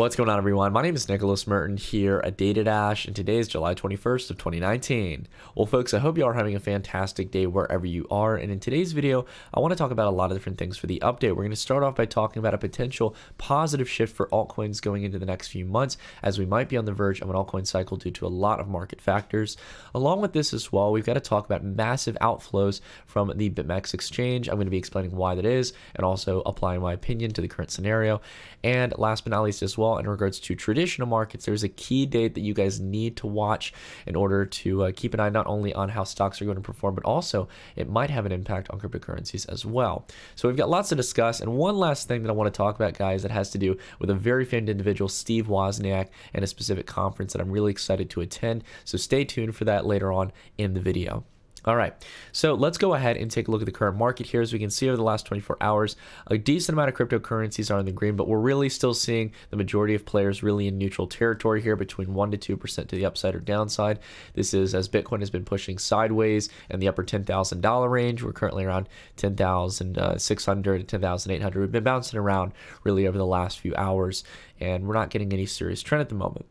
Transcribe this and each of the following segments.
What's going on, everyone? My name is Nicholas Merton here at Data Dash, and today is July 21st of 2019. Well, folks, I hope you are having a fantastic day wherever you are, and in today's video, I want to talk about a lot of different things for the update. We're going to start off by talking about a potential positive shift for altcoins going into the next few months, as we might be on the verge of an altcoin cycle due to a lot of market factors. Along with this as well, we've got to talk about massive outflows from the BitMEX exchange. I'm going to be explaining why that is, and also applying my opinion to the current scenario. And last but not least as well, in regards to traditional markets, there's a key date that you guys need to watch in order to keep an eye not only on how stocks are going to perform, but also it might have an impact on cryptocurrencies as well. So we've got lots to discuss, and one last thing that I want to talk about, guys, that has to do with a very famed individual, Steve Wozniak, and a specific conference that I'm really excited to attend. So stay tuned for that later on in the video. All right, so let's go ahead and take a look at the current market here. As we can see, over the last 24 hours, a decent amount of cryptocurrencies are in the green, but we're really still seeing the majority of players really in neutral territory here, between 1% to 2% to the upside or downside. This is as Bitcoin has been pushing sideways in the upper $10,000 range. We're currently around 10,600 to 10,800. We've been bouncing around really over the last few hours, and we're not getting any serious trend at the moment.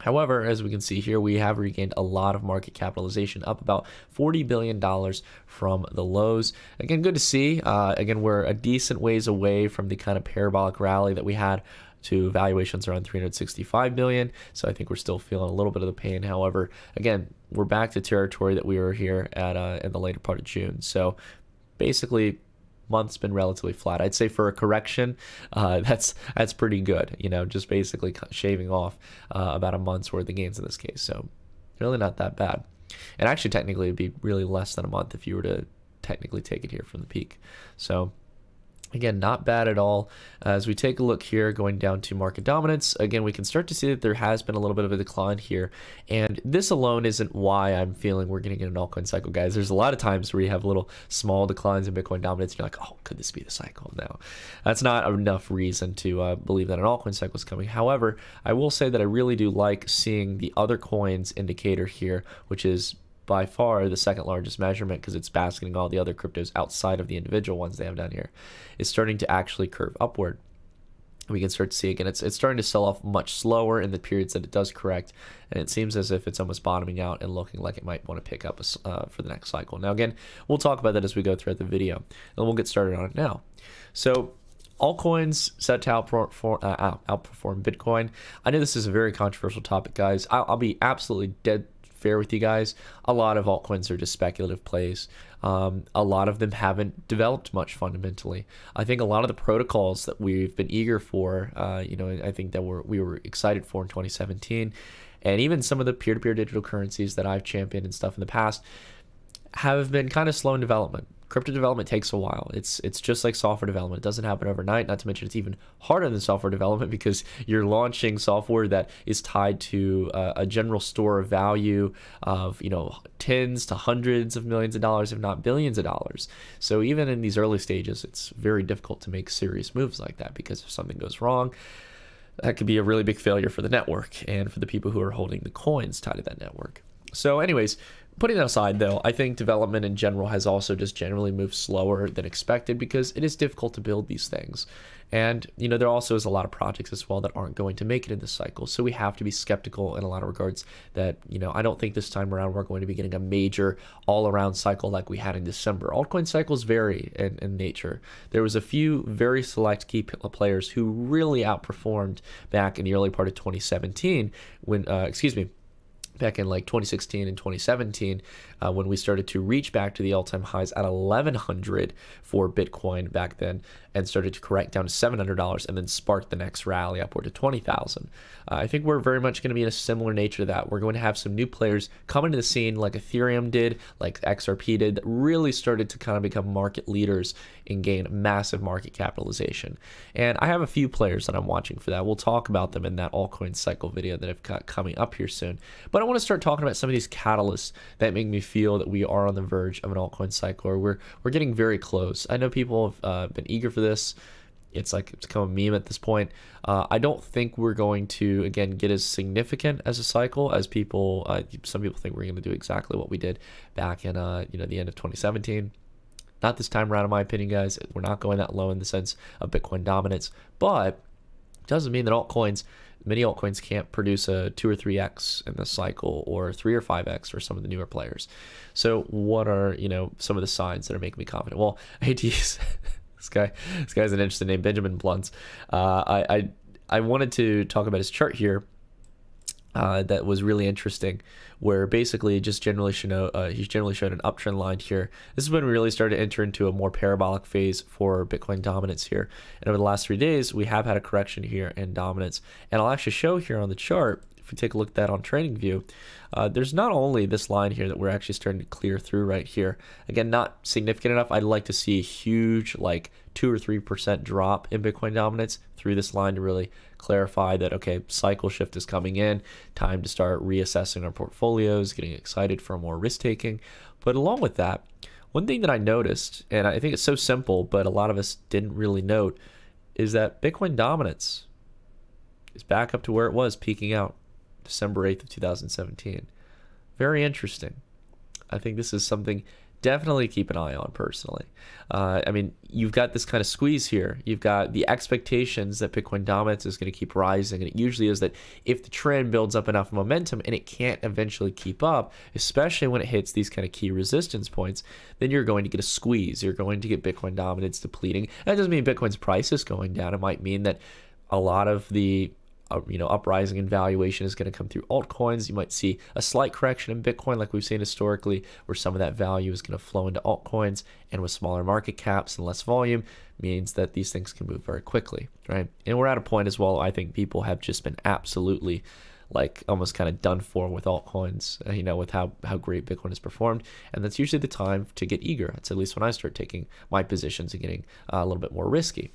However, as we can see here, we have regained a lot of market capitalization, up about $40 billion from the lows. Again, good to see. Again, we're a decent ways away from the kind of parabolic rally that we had to valuations around $365 billion. So I think we're still feeling a little bit of the pain. However, again, we're back to territory that we were here at in the later part of June. So basically, month's been relatively flat. I'd say for a correction, that's pretty good, you know, just basically shaving off about a month's worth of gains in this case. So really not that bad. And actually, technically, it'd be really less than a month if you were to technically take it here from the peak. So again, not bad at all. As we take a look here, going down to market dominance, again, we can start to see that there has been a little bit of a decline here. And this alone isn't why I'm feeling we're getting in an altcoin cycle, guys. There's a lot of times where you have little small declines in Bitcoin dominance. You're like, oh, could this be the cycle? No, that's not enough reason to believe that an altcoin cycle is coming. However, I will say that I really do like seeing the other coins indicator here, which is by far the second largest measurement, because it's basking all the other cryptos outside of the individual ones they have down here, is starting to actually curve upward. We can start to see again, it's starting to sell off much slower in the periods that it does correct, and it seems as if it's almost bottoming out and looking like it might want to pick up for the next cycle. Now again, we'll talk about that as we go throughout the video, and we'll get started on it now. So altcoins set to outperform Bitcoin. I know this is a very controversial topic, guys. I'll be absolutely dead fair with you guys. A lot of altcoins are just speculative plays. A lot of them haven't developed much fundamentally. I think a lot of the protocols that we've been eager for, you know, I think that we were excited for in 2017, and even some of the peer-to-peer digital currencies that I've championed and stuff in the past have been kind of slow in development. Crypto development takes a while. It's just like software development. It doesn't happen overnight, not to mention it's even harder than software development, because you're launching software that is tied to a general store of value of, you know, tens to hundreds of millions of dollars, if not billions of dollars. So even in these early stages, it's very difficult to make serious moves like that, because if something goes wrong, that could be a really big failure for the network and for the people who are holding the coins tied to that network. So anyways, putting that aside though, I think development in general has also just generally moved slower than expected, because it is difficult to build these things. And, you know, there also is a lot of projects as well that aren't going to make it in this cycle. So we have to be skeptical in a lot of regards that, you know, I don't think this time around we're going to be getting a major all-around cycle like we had in December. Altcoin cycles vary in nature. There was a few very select key players who really outperformed back in the early part of 2017 when, back in like 2016 and 2017, when we started to reach back to the all-time highs at 1,100 for Bitcoin back then, and started to correct down to $700 and then sparked the next rally upward to 20,000. I think we're very much going to be in a similar nature to that. We're going to have some new players come into the scene like Ethereum did, like XRP did, that really started to kind of become market leaders and gain massive market capitalization. And I have a few players that I'm watching for that. We'll talk about them in that altcoin cycle video that I've got coming up here soon. But I want to start talking about some of these catalysts that make me feel that we are on the verge of an altcoin cycle, or we're getting very close. I know people have been eager for this. It's like it's become a meme at this point. I don't think we're going to, again, get as significant as a cycle as people, some people think we're going to do exactly what we did back in, you know, the end of 2017. Not this time around, in my opinion, guys. We're not going that low in the sense of Bitcoin dominance, but Doesn't mean that altcoins, many altcoins can't produce a 2 or 3x in this cycle, or 3 or 5x for some of the newer players. So what are, you know, some of the signs that are making me confident? Well, I hate to use this guy's an interesting name, Benjamin Bluntz. I wanted to talk about his chart here. That was really interesting, where basically just generally he's generally shown an uptrend line here. This is when we really started to enter into a more parabolic phase for Bitcoin dominance here. And over the last 3 days, we have had a correction here in dominance. And I'll actually show here on the chart, if we take a look at that on TradingView, there's not only this line here that we're actually starting to clear through right here. Again, not significant enough. I'd like to see a huge, like 2 or 3% drop in Bitcoin dominance through this line to really clarify that, okay, cycle shift is coming in, time to start reassessing our portfolios, getting excited for more risk taking. But along with that, one thing that I noticed, and I think it's so simple, but a lot of us didn't really note, is that Bitcoin dominance is back up to where it was peaking out December 8th of 2017. Very interesting. I think this is something definitely keep an eye on personally. I mean, you've got this kind of squeeze here. You've got the expectations that Bitcoin dominance is going to keep rising, and it usually is that if the trend builds up enough momentum and it can't eventually keep up, especially when it hits these kind of key resistance points, then you're going to get a squeeze. You're going to get Bitcoin dominance depleting. That doesn't mean Bitcoin's price is going down. It might mean that a lot of the uprising in valuation is going to come through altcoins. You might see a slight correction in Bitcoin like we've seen historically, where some of that value is going to flow into altcoins, and with smaller market caps and less volume means that these things can move very quickly, right? And we're at a point as well, I think people have just been absolutely like almost kind of done for with altcoins, you know, with how great Bitcoin has performed. And that's usually the time to get eager. That's at least when I start taking my positions and getting a little bit more risky.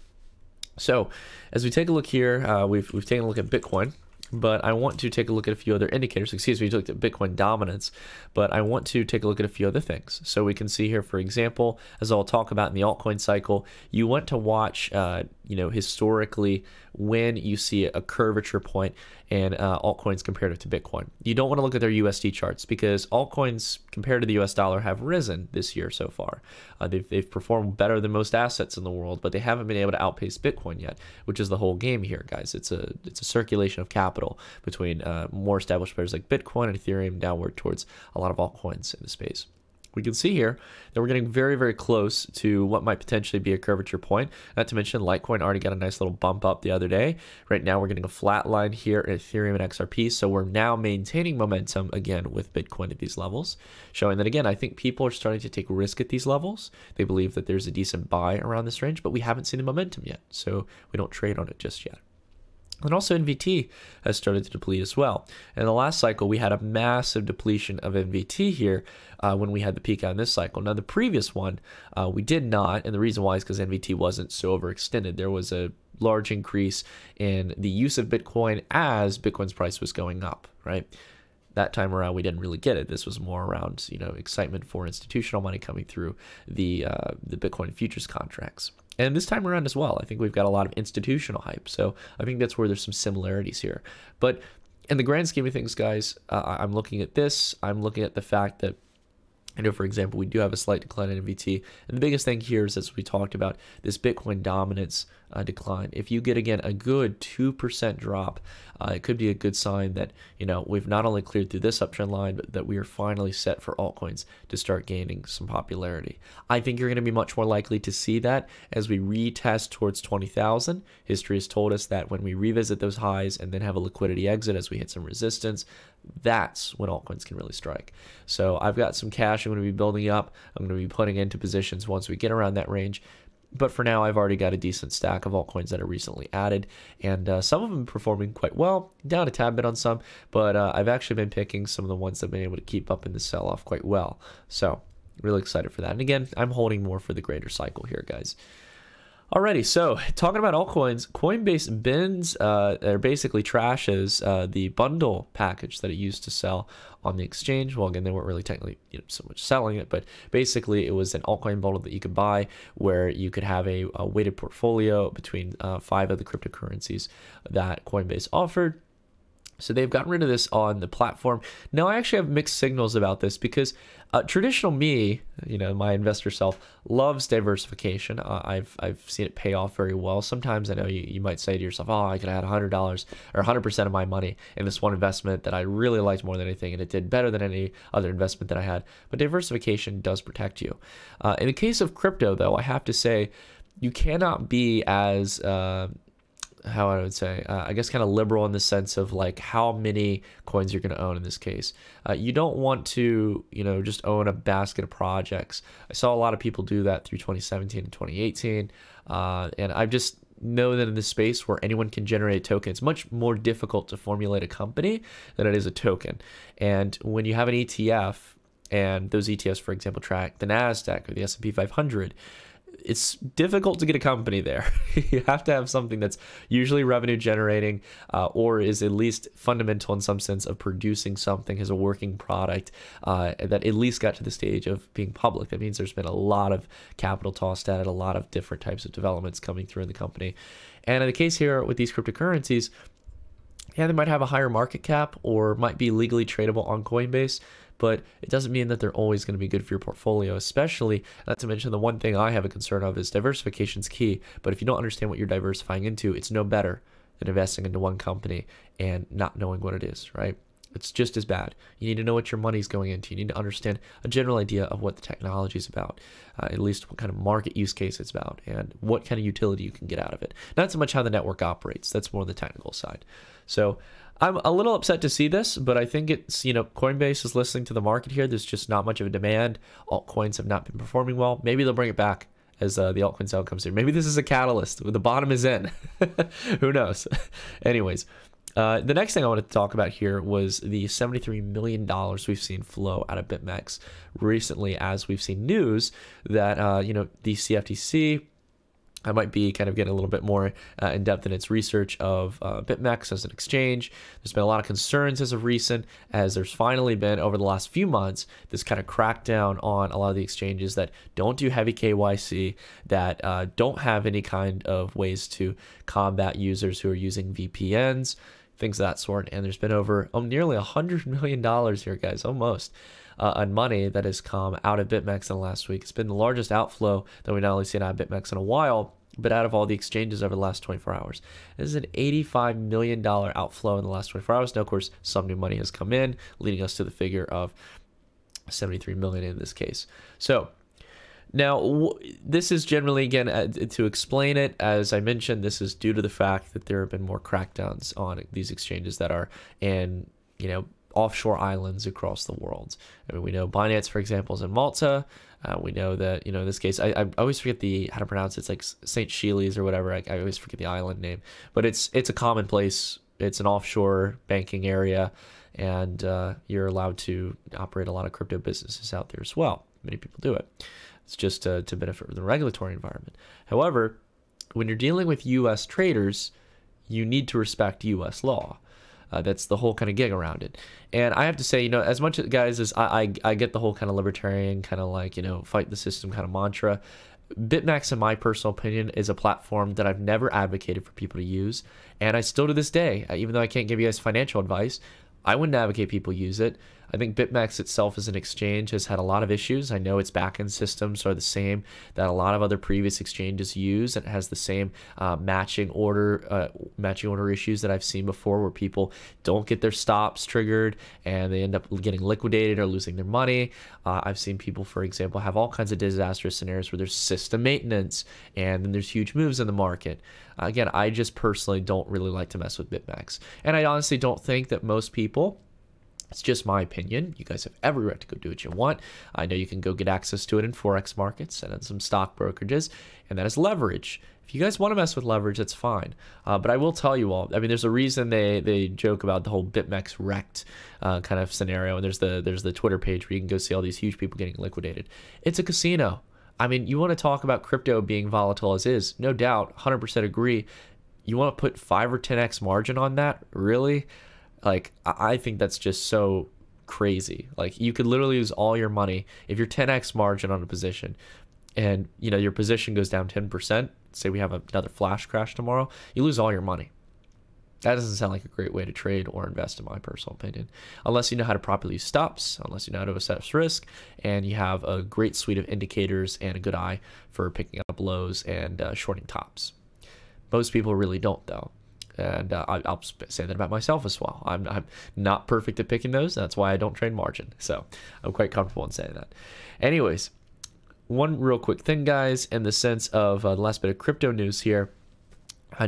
So as we take a look here, we've taken a look at Bitcoin, but I want to take a look at a few other indicators. Excuse me, we looked at Bitcoin dominance, but I want to take a look at a few other things. So we can see here, for example, as I'll talk about in the altcoin cycle, you want to watch, you know, historically when you see a curvature point and altcoins comparative to Bitcoin. You don't want to look at their USD charts, because altcoins compared to the US dollar have risen this year so far. They've performed better than most assets in the world, but they haven't been able to outpace Bitcoin yet, which is the whole game here, guys. It's a circulation of capital between more established players like Bitcoin and Ethereum downward towards a lot of altcoins in the space. We can see here that we're getting very, very close to what might potentially be a curvature point. Not to mention Litecoin already got a nice little bump up the other day. Right now we're getting a flat line here in Ethereum and XRP. So we're now maintaining momentum again with Bitcoin at these levels, showing that again, I think people are starting to take risk at these levels. They believe that there's a decent buy around this range, but we haven't seen the momentum yet. So we don't trade on it just yet. And also NVT has started to deplete as well. In the last cycle, we had a massive depletion of NVT here when we had the peak out in this cycle. Now, the previous one, we did not. And the reason why is because NVT wasn't so overextended. There was a large increase in the use of Bitcoin as Bitcoin's price was going up, right? That time around, we didn't really get it. This was more around, you know, excitement for institutional money coming through the Bitcoin futures contracts. And this time around as well, I think we've got a lot of institutional hype. So I think that's where there's some similarities here. But in the grand scheme of things, guys, I'm looking at this. I'm looking at the fact that, I know, for example, we do have a slight decline in NVT. And the biggest thing here is, as we talked about, this Bitcoin dominance decline. If you get, again, a good 2% drop, it could be a good sign that, you know, we've not only cleared through this uptrend line, but that we are finally set for altcoins to start gaining some popularity. I think you're going to be much more likely to see that as we retest towards 20,000. History has told us that when we revisit those highs and then have a liquidity exit as we hit some resistance, that's when altcoins can really strike. So I've got some cash I'm going to be building up. I'm going to be putting into positions once we get around that range. But for now, I've already got a decent stack of altcoins that are recently added, and some of them performing quite well, down a tad bit on some, but I've actually been picking some of the ones that have been able to keep up in the sell-off quite well. So really excited for that. And again, I'm holding more for the greater cycle here, guys. Alrighty, so talking about altcoins, Coinbase bins, or basically trashes the bundle package that it used to sell on the exchange. Well, again, they weren't really technically, you know, so much selling it, but basically it was an altcoin bundle that you could buy where you could have a weighted portfolio between 5 of the cryptocurrencies that Coinbase offered. So they've gotten rid of this on the platform. Now, I actually have mixed signals about this because traditional me, you know, my investor self, loves diversification. I've seen it pay off very well. Sometimes I know you might say to yourself, oh, I could have had $100 or 100% of my money in this one investment that I really liked more than anything, and it did better than any other investment that I had. But diversification does protect you. In the case of crypto, though, I have to say you cannot be as... how I would say, I guess kind of liberal in the sense of like how many coins you're going to own in this case. You don't want to, you know, just own a basket of projects. I saw a lot of people do that through 2017 and 2018. And I just know that in this space where anyone can generate tokens, it's much more difficult to formulate a company than it is a token. And when you have an ETF and those ETFs, for example, track the Nasdaq or the S&P 500, it's difficult to get a company there. You have to have something that's usually revenue generating or is at least fundamental in some sense of producing something as a working product that at least got to the stage of being public. That means there's been a lot of capital tossed at it, a lot of different types of developments coming through in the company. And in the case here with these cryptocurrencies, yeah, they might have a higher market cap or might be legally tradable on Coinbase, but it doesn't mean that they're always going to be good for your portfolio, especially, not to mention the one thing I have a concern of is diversification is key, but if you don't understand what you're diversifying into, it's no better than investing into one company and not knowing what it is, right? It's just as bad. You need to know what your money's going into. You need to understand a general idea of what the technology is about, at least what kind of market use case it's about, and what kind of utility you can get out of it. Not so much how the network operates. That's more the technical side. So I'm a little upset to see this, but I think it's, you know, Coinbase is listening to the market here. There's just not much of a demand. Altcoins have not been performing well. Maybe they'll bring it back as the altcoin sale comes through. Maybe this is a catalyst. The bottom is in. Who knows? Anyways. The next thing I wanted to talk about here was the $73 million we've seen flow out of BitMEX recently, as we've seen news that, you know, the CFTC, I might be kind of getting a little bit more in depth in its research of BitMEX as an exchange. There's been a lot of concerns as of recent, as there's finally been over the last few months this kind of crackdown on a lot of the exchanges that don't do heavy KYC, that don't have any kind of ways to combat users who are using VPNs, things of that sort. And there's been over nearly $100 million here, guys, almost, on money that has come out of BitMEX in the last week. It's been the largest outflow that we not only seen out of BitMEX in a while, but out of all the exchanges over the last 24 hours. This is an $85 million outflow in the last 24 hours. Now, of course, some new money has come in, leading us to the figure of $73 million in this case. So now, this is generally, again, to explain it, as I mentioned, this is due to the fact that there have been more crackdowns on these exchanges that are in, you know, offshore islands across the world. I mean, we know Binance, for example, is in Malta. We know that, you know, in this case, I always forget how to pronounce it. It's like St. Sheely's or whatever. I always forget the island name, but it's a common place. It's an offshore banking area, and you're allowed to operate a lot of crypto businesses out there as well. Many people do it. It's just to benefit from the regulatory environment. However, when you're dealing with U.S. traders, you need to respect U.S. law. That's the whole kind of gig around it. And I have to say, you know, as much as, guys, as I get the whole kind of libertarian kind of like, you know, fight the system kind of mantra, BitMEX, in my personal opinion, is a platform that I've never advocated for people to use. And I still to this day, even though I can't give you guys financial advice, I wouldn't advocate people use it. I think BitMEX itself as an exchange has had a lot of issues. I know its backend systems are the same that a lot of other previous exchanges use. It has the same matching order issues that I've seen before, where people don't get their stops triggered and they end up getting liquidated or losing their money. I've seen people, for example, have all kinds of disastrous scenarios where there's system maintenance and then there's huge moves in the market. Again, I just personally don't really like to mess with BitMEX. And I honestly don't think that most people, it's just my opinion, you guys have every right to go do what you want. I know you can go get access to it in Forex markets and in some stock brokerages, and that is leverage. If you guys want to mess with leverage, that's fine. But I will tell you all, I mean, there's a reason they joke about the whole BitMEX wrecked kind of scenario. And there's the Twitter page where you can go see all these huge people getting liquidated. It's a casino. I mean, you want to talk about crypto being volatile as is, no doubt, 100% agree. You want to put 5 or 10x margin on that? Really? Like, I think that's just so crazy. Like, you could literally lose all your money if you're 10x margin on a position, and, you know, your position goes down 10%. Say we have another flash crash tomorrow, you lose all your money. That doesn't sound like a great way to trade or invest, in my personal opinion, unless you know how to properly use stops, unless you know how to assess risk, and you have a great suite of indicators and a good eye for picking up lows and shorting tops. Most people really don't, though. And I'll say that about myself as well. I'm not perfect at picking those. That's why I don't trade margin. So I'm quite comfortable in saying that. Anyways, one real quick thing, guys, in the sense of the last bit of crypto news here.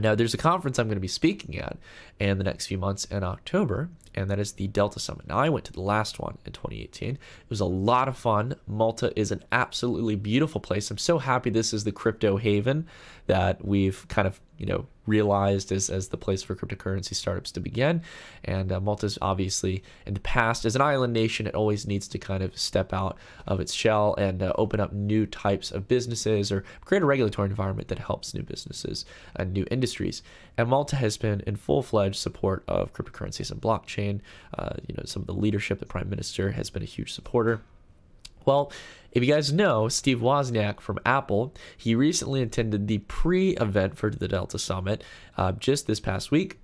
Now, there's a conference I'm going to be speaking at in the next few months in October, and that is the Delta Summit. Now, I went to the last one in 2018. It was a lot of fun. Malta is an absolutely beautiful place. I'm so happy this is the crypto haven that we've kind of, you know, realized as the place for cryptocurrency startups to begin. And Malta's obviously, in the past, as an island nation, it always needs to kind of step out of its shell and open up new types of businesses or create a regulatory environment that helps new businesses and new industries. And Malta has been in full-fledged support of cryptocurrencies and blockchain. You know, some of the leadership, the prime minister has been a huge supporter. Well, if you guys know, Steve Wozniak from Apple, he recently attended the pre-event for the Delta Summit just this past week,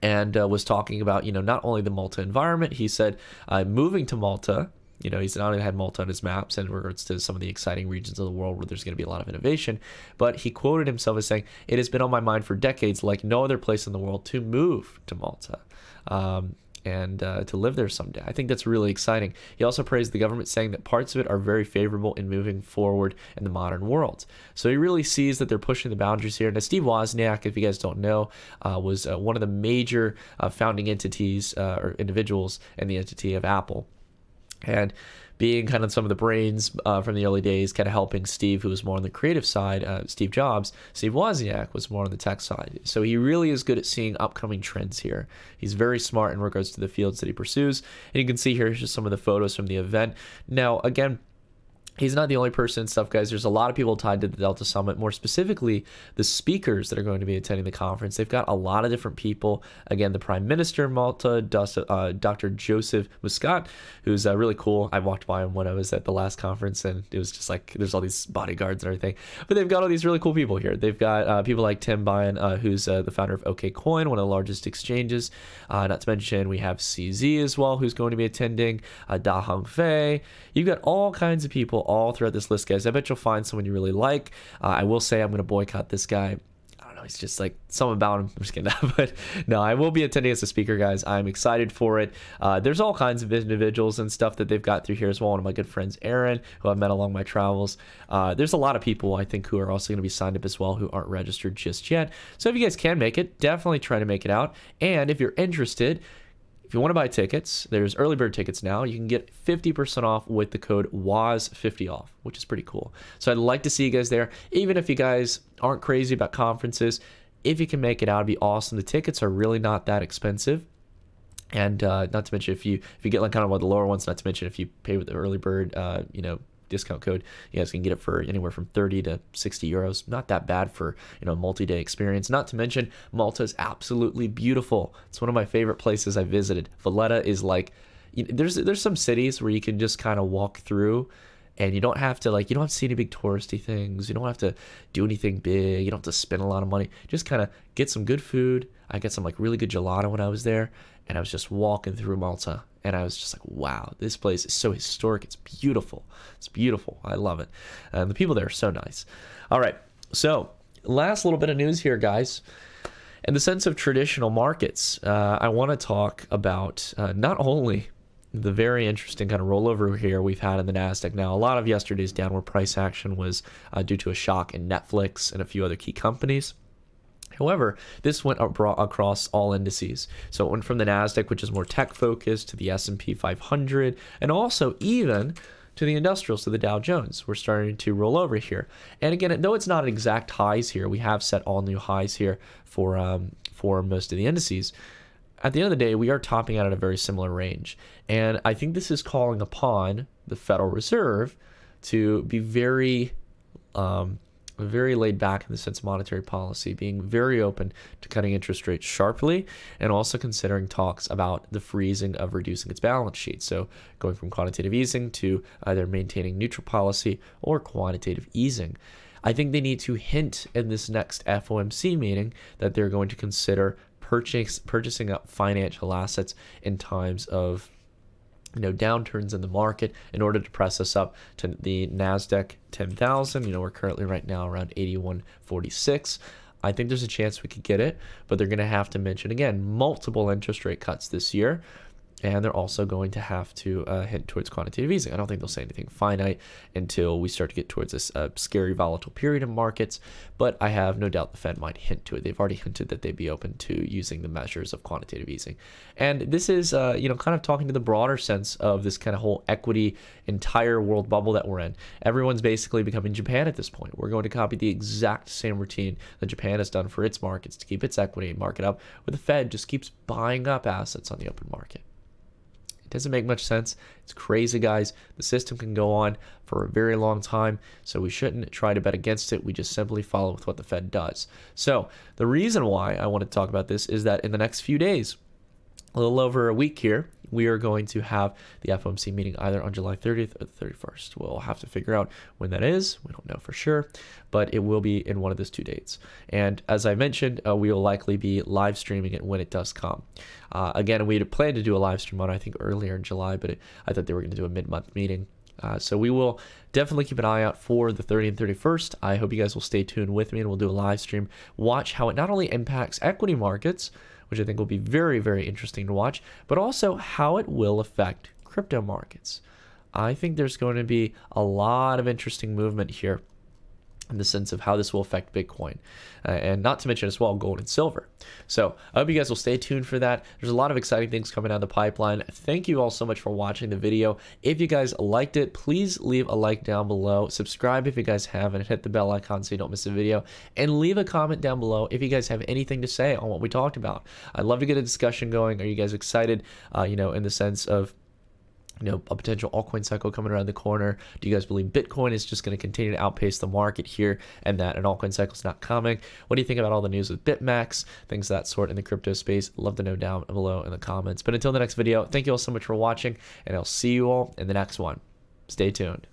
and was talking about, you know, not only the Malta environment. He said, moving to Malta, you know, he's not only had Malta on his maps in regards to some of the exciting regions of the world where there's going to be a lot of innovation, but he quoted himself as saying, "It has been on my mind for decades, like no other place in the world, to move to Malta." And to live there someday. I think that's really exciting. He also praised the government, saying that parts of it are very favorable in moving forward in the modern world. So he really sees that they're pushing the boundaries here. Now, Steve Wozniak, if you guys don't know, was one of the major founding entities or individuals in the entity of Apple. And being kind of some of the brains from the early days, kind of helping Steve, who was more on the creative side, Steve Jobs. Steve Wozniak was more on the tech side. So he really is good at seeing upcoming trends here. He's very smart in regards to the fields that he pursues. And you can see here just some of the photos from the event. Now, again, he's not the only person and stuff, guys. There's a lot of people tied to the Delta Summit, more specifically the speakers that are going to be attending the conference. They've got a lot of different people. Again, the Prime Minister of Malta, Dr. Joseph Muscat, who's really cool. I walked by him when I was at the last conference, and it was just like there's all these bodyguards and everything. But they've got all these really cool people here. They've got people like Tim Byan, who's the founder of OKCoin, one of the largest exchanges. Not to mention we have CZ as well, who's going to be attending, Da Hongfei. You've got all kinds of people all throughout this list, guys. I bet you'll find someone you really like. I will say I'm going to boycott this guy. I don't know. He's just like something about him. I'm just kidding. But no, I will be attending as a speaker, guys. I'm excited for it. There's all kinds of individuals and stuff that they've got through here as well. One of my good friends, Aaron, who I've met along my travels. There's a lot of people, I think, who are also going to be signed up as well who aren't registered just yet. So if you guys can make it, definitely try to make it out. And if you're interested, if you want to buy tickets, there's early bird tickets now. You can get 50% off with the code WOZZ50OFF, which is pretty cool. So I'd like to see you guys there. Even if you guys aren't crazy about conferences, if you can make it out, it'd be awesome. The tickets are really not that expensive. And not to mention, if you get like kind of one of the lower ones, not to mention if you pay with the early bird, you know, discount code, you guys can get it for anywhere from 30 to 60 euros. Not that bad for, you know, a multi-day experience. Not to mention, Malta is absolutely beautiful. It's one of my favorite places I visited. Valletta is like, you know, there's some cities where you can just kind of walk through, and you don't have to like, you don't have to see any big touristy things. You don't have to do anything big. You don't have to spend a lot of money. Just kind of get some good food. I got some like really good gelato when I was there, and I was just walking through Malta, and I was just like, wow, this place is so historic. It's beautiful. It's beautiful. I love it. And the people there are so nice. All right. So last little bit of news here, guys. In the sense of traditional markets, I want to talk about not only the very interesting kind of rollover here we've had in the Nasdaq. Now, a lot of yesterday's downward price action was due to a shock in Netflix and a few other key companies. However, this went across all indices. So it went from the Nasdaq, which is more tech-focused, to the S&P 500, and also even to the industrials, to the Dow Jones. We're starting to roll over here. And again, though it's not exact highs here, we have set all new highs here for most of the indices. At the end of the day, we are topping out at a very similar range. And I think this is calling upon the Federal Reserve to be very laid back in the sense of monetary policy, being very open to cutting interest rates sharply, and also considering talks about the freezing of reducing its balance sheet. So going from quantitative easing to either maintaining neutral policy or quantitative easing. I think they need to hint in this next FOMC meeting that they're going to consider purchasing up financial assets in times of, you know, downturns in the market in order to press us up to the Nasdaq 10,000. You know, we're currently right now around 8146. I think there's a chance we could get it, but they're going to have to mention again multiple interest rate cuts this year, and they're also going to have to hint towards quantitative easing. I don't think they'll say anything finite until we start to get towards this scary volatile period of markets, but I have no doubt the Fed might hint to it. They've already hinted that they'd be open to using the measures of quantitative easing. And this is, you know, kind of talking to the broader sense of this kind of whole equity entire world bubble that we're in. Everyone's basically becoming Japan at this point. We're going to copy the exact same routine that Japan has done for its markets to keep its equity market up, where the Fed just keeps buying up assets on the open market. It doesn't make much sense. It's crazy, guys. The system can go on for a very long time, so we shouldn't try to bet against it. We just simply follow with what the Fed does. So the reason why I want to talk about this is that in the next few days, a little over a week here, we are going to have the FOMC meeting either on July 30th or the 31st. We'll have to figure out when that is. We don't know for sure, but it will be in one of those two dates. And as I mentioned, we will likely be live streaming it when it does come. Again, we had planned to do a live stream on, I think, earlier in July, but I thought they were going to do a mid-month meeting. So we will definitely keep an eye out for the 30th and 31st. I hope you guys will stay tuned with me, and we'll do a live stream. Watch how it not only impacts equity markets, which I think will be very, very interesting to watch, but also how it will affect crypto markets. I think there's going to be a lot of interesting movement here in the sense of how this will affect Bitcoin, and not to mention as well gold and silver. So I hope you guys will stay tuned for that. There's a lot of exciting things coming down the pipeline. Thank you all so much for watching the video. If you guys liked it, please leave a like down below. Subscribe if you guys haven't. Hit the bell icon so you don't miss a video. And leave a comment down below if you guys have anything to say on what we talked about. I'd love to get a discussion going. Are you guys excited, you know, in the sense of, you know, a potential altcoin cycle coming around the corner? Do you guys believe Bitcoin is just going to continue to outpace the market here and that an altcoin cycle is not coming? What do you think about all the news with BitMEX, things of that sort in the crypto space? Love to know down below in the comments. But until the next video, thank you all so much for watching, and I'll see you all in the next one. Stay tuned.